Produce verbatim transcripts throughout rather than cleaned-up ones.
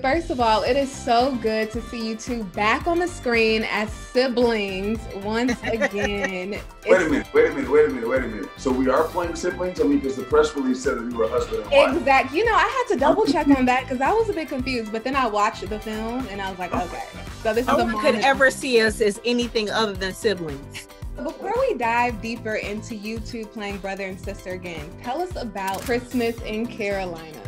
First of all, it is so good to see you two back on the screen as siblings once again. Wait a minute, wait a minute, wait a minute, wait a minute. So we are playing siblings? I mean, because the press release said that we were husband and wife. Exactly. You know, I had to double check on that because I was a bit confused, but then I watched the film and I was like, okay. So this is the moment. No one could ever see us as anything other than siblings. Before we dive deeper into you two playing brother and sister again, tell us about Christmas in Carolina.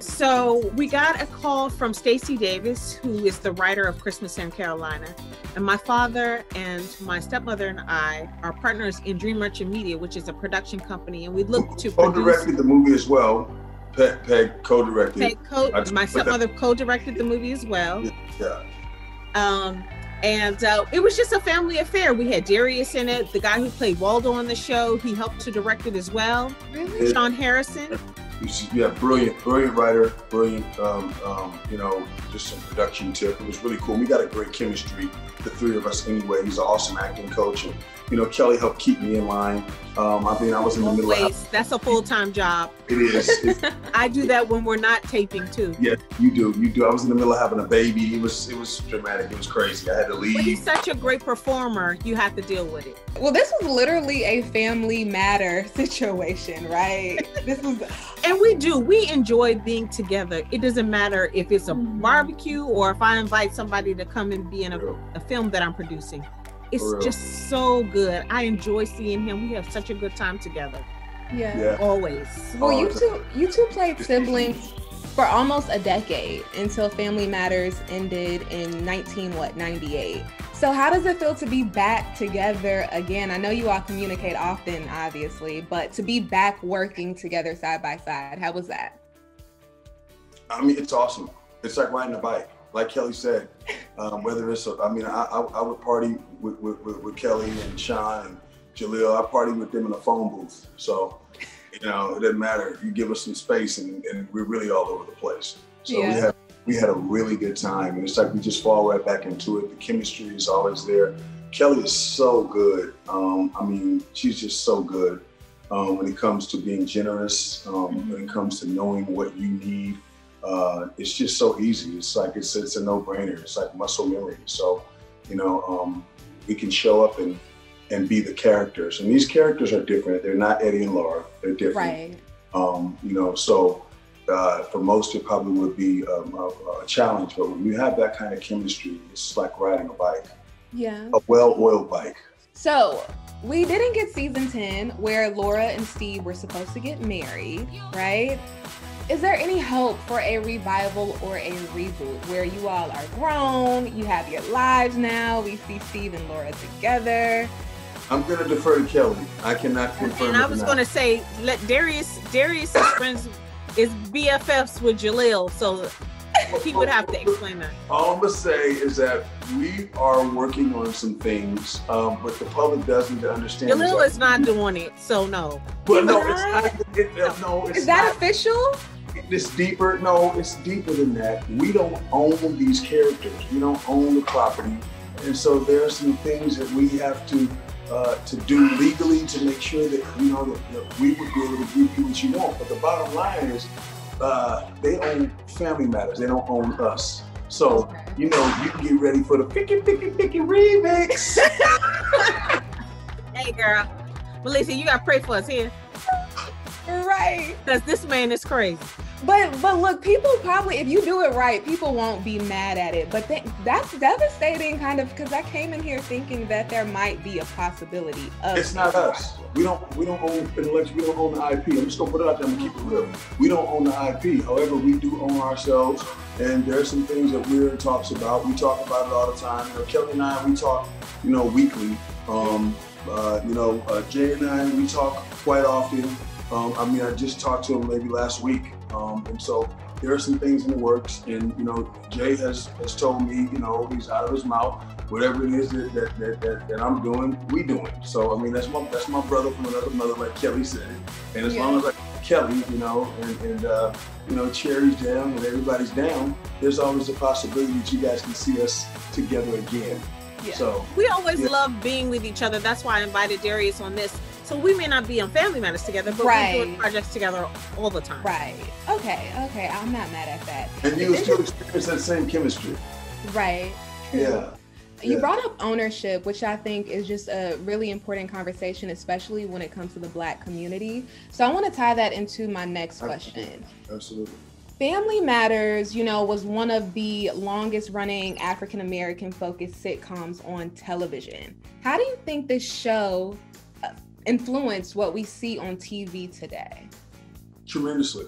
So we got a call from Stacey Davis, who is the writer of Christmas in Carolina. And my father and my stepmother and I are partners in Dream Merchant Media, which is a production company. And we look to co-directed the movie as well. Peg, Peg co-directed. Peg co my stepmother co-directed the movie as well. Yeah. Um, and uh, it was just a family affair. We had Darius in it, the guy who played Waldo on the show. He helped to direct it as well. Really? Sean Harrison. Yeah, brilliant, brilliant writer, brilliant, um, um, you know, just some production tip. It was really cool. We got a great chemistry, the three of us anyway. He's an awesome acting coach. And, you know, Kelly helped keep me in line. Um, I mean, I was in the middle of... That's a full-time job. It is. It's, I do that when we're not taping, too. Yeah, you do. You do. I was in the middle of having a baby. It was, it was dramatic. It was crazy. I had to leave. But he's such a great performer. You have to deal with it. Well, this was literally a Family Matter situation, right? This was... And we do. We enjoy being together. It doesn't matter if it's a barbecue or if I invite somebody to come and be in a, a film that I'm producing. It's just so good. I enjoy seeing him. We have such a good time together. Yeah. yeah. Always. Well, you two, you two played siblings for almost a decade until Family Matters ended in nineteen what ninety-eight. So how does it feel to be back together again? I know you all communicate often, obviously, but to be back working together side by side, how was that? I mean, it's awesome. It's like riding a bike. Like Kelly said, um, whether it's, a, I mean, I, I, I would party with, with, with Kelly and Sean and Jaleel. I party with them in a phone booth. So, you know, it doesn't matter. You give us some space and, and we're really all over the place. So yeah. we have. We had a really good time, and it's like we just fall right back into it. The chemistry is always there. Kelly is so good. Um, I mean, she's just so good um, when it comes to being generous, um, mm-hmm. when it comes to knowing what you need. Uh, it's just so easy. It's like it's, it's a no-brainer. It's like muscle memory. So, you know, um, we can show up and, and be the characters. And these characters are different. They're not Eddie and Laura. They're different. Right. Um, you know, so... Uh, for most, it probably would be um, a, a challenge, but when you have that kind of chemistry, it's like riding a bike. Yeah. A well-oiled bike. So, we didn't get season ten, where Laura and Steve were supposed to get married, right? Is there any hope for a revival or a reboot, where you all are grown, you have your lives now, we see Steve and Laura together? I'm gonna defer to Kelly. I cannot confirm. And I was gonna say, let Darius, Darius is friends. Is B F Fs with Jaleel, so he would have to explain that. All I'm gonna say is that we are working on some things, um, but the public doesn't understand. Jaleel is not doing it, so no. But no, it's not. It, no. no, it's is that not. official? It's deeper. No, it's deeper than that. We don't own these characters. We don't own the property, and so there are some things that we have to uh, to do legally to make sure that, you know, that, that we would be able to give you what you want. But the bottom line is uh, they own Family Matters. They don't own us. So, you know, you can get ready for the picky, picky, picky remix. Hey, girl. But listen, you got to pray for us here. Right. Because this man is crazy. But but look, people probably, if you do it right, people won't be mad at it. But th that's devastating, kind of, because I came in here thinking that there might be a possibility of. It's not us. We don't we don't own intellectual. We don't own the I P. I'm just gonna put it out there and keep it real. We don't own the I P. However, we do own ourselves, and there are some things that we're in talks about. We talk about it all the time. You know, Kelly and I, we talk, you know, weekly. Um, uh, you know, uh, Jay and I, we talk quite often. Um, I mean, I just talked to him maybe last week. Um, and so there are some things in the works, and you know, Jay has, has told me, you know, he's out of his mouth, whatever it is that that, that, that, that I'm doing, we doing. So I mean, that's my that's my brother from another mother, like Kelly said. And as yeah. long as like Kelly, you know, and, and uh, you know, Cherry's down and everybody's down, there's always a possibility that you guys can see us together again. Yeah. So we always yeah. love being with each other. That's why I invited Darius on this. So we may not be on Family Matters together, but right. we're doing projects together all the time. Right. Okay. Okay. I'm not mad at that. And you still experience that same chemistry. Right. Yeah. You yeah. brought up ownership, which I think is just a really important conversation, especially when it comes to the Black community. So I want to tie that into my next question. Absolutely. Absolutely. Family Matters, you know, was one of the longest running African-American focused sitcoms on television. How do you think this show influenced what we see on T V today? Tremendously.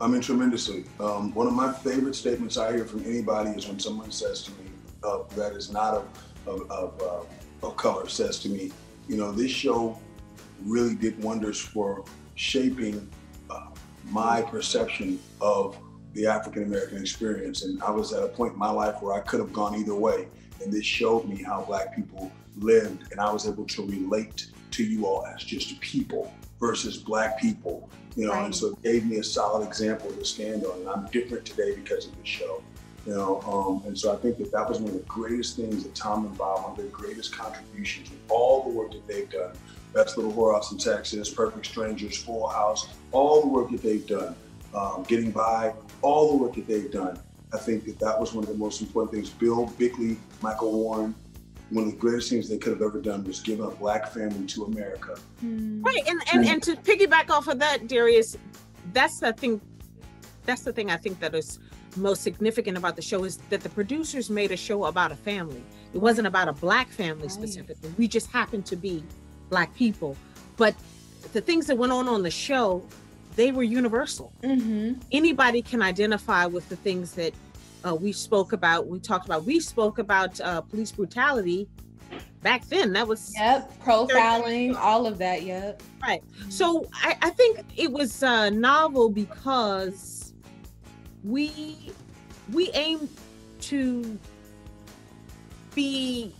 I mean, tremendously. Um, one of my favorite statements I hear from anybody is when someone says to me, uh, that is not of, of, of, uh, of color, says to me, you know, this show really did wonders for shaping uh, my perception of the African-American experience. And I was at a point in my life where I could have gone either way. And this showed me how Black people lived, and I was able to relate to you all as just people versus Black people, you know, right. and so it gave me a solid example to stand on. And I'm different today because of this show, you know, um, and so I think that that was one of the greatest things that Tom and Bob, one of their greatest contributions with all the work that they've done, Best Little Whorehouse in Texas, Perfect Strangers, Full House, all the work that they've done, um, Getting By, all the work that they've done. I think that that was one of the most important things. Bill Bickley, Michael Warren, one of the greatest things they could have ever done was give a Black family to America. Right, and, and, and to piggyback off of that, Darius, that's the thing, that's the thing I think that is most significant about the show, is that the producers made a show about a family. It wasn't about a Black family right. specifically. We just happened to be Black people. But the things that went on on the show, they were universal. Mm-hmm. Anybody can identify with the things that Uh, we spoke about, we talked about, we spoke about uh, police brutality back then. That was- Yep, profiling, all of that, yep. Right, mm-hmm. so I, I think it was uh, novel because we, we aimed to be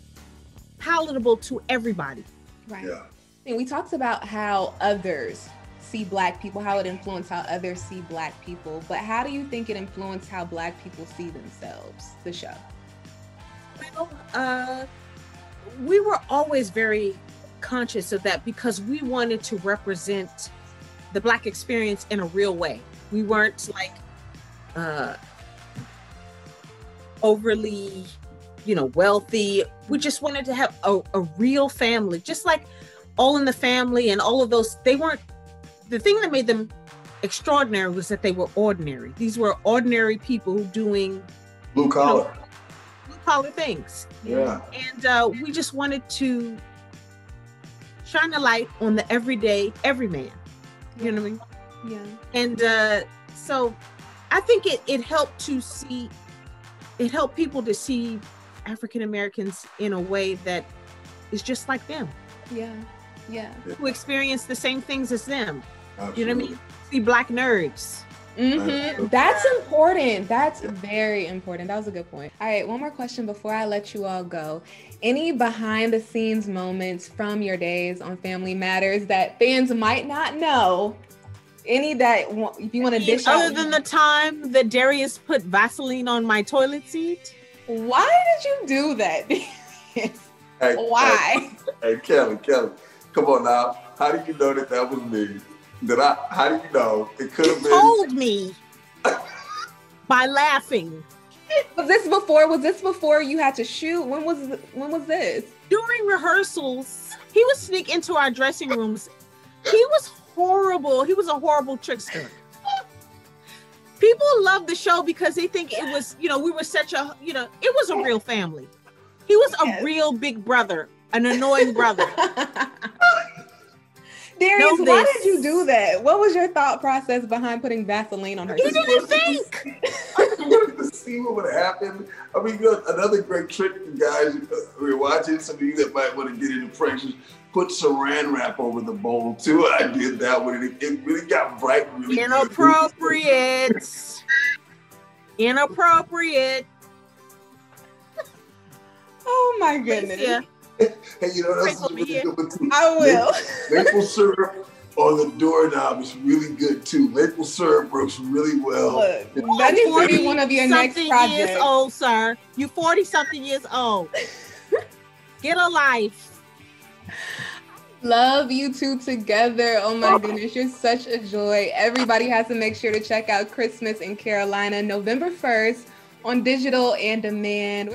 palatable to everybody. Right, yeah. And we talked about how others see Black people, how it influenced how others see Black people, but how do you think it influenced how Black people see themselves, the show? Well, uh, we were always very conscious of that because we wanted to represent the Black experience in a real way. We weren't like uh, overly, you know, wealthy. We just wanted to have a, a real family, just like All in the Family and all of those, they weren't. The thing that made them extraordinary was that they were ordinary. These were ordinary people doing blue collar, you know, blue collar things. Yeah. And uh, we just wanted to shine a light on the everyday, every man. You know what I mean? Yeah. And uh, so I think it it helped to see, it helped people to see African Americans in a way that is just like them. Yeah. Yeah. Who experience the same things as them. Absolutely. You know what I mean? See Black nerds. Mm-hmm. That's important. That's very important. That was a good point. All right, one more question before I let you all go. Any behind the scenes moments from your days on Family Matters that fans might not know? Any that if you want to dish other out? Other than the time that Darius put Vaseline on my toilet seat? Why did you do that? Hey, why? Hey, hey, Kelly, Kelly. Come on now, how do you know that that was me? That I, how do you know? It could have been- told me by laughing. Was this before, was this before you had to shoot? When was, when was this? During rehearsals, he would sneak into our dressing rooms. He was horrible, he was a horrible trickster. People love the show because they think it was, you know, we were such a, you know, it was a real family. He was a yes. real big brother. An annoying brother. Darius, no why did you do that? What was your thought process behind putting Vaseline on her? He didn't think. I wanted to see what would happen. I mean, you know, another great trick, guys, we're watching, some of you that might want to get into pranks, put saran wrap over the bowl too. I did that one. It, it really got bright. Really Inappropriate. Inappropriate. Oh my goodness. Yeah. Hey, you know, that's really good one too. I will. Maple, maple syrup on the doorknob is really good too. Maple syrup works really well. Look, that is going to be one of your next projects. Years old, sir. You forty something years old. Get a life. Love you two together. Oh my goodness, you're such a joy. Everybody has to make sure to check out Christmas in Carolina, November first on digital and demand.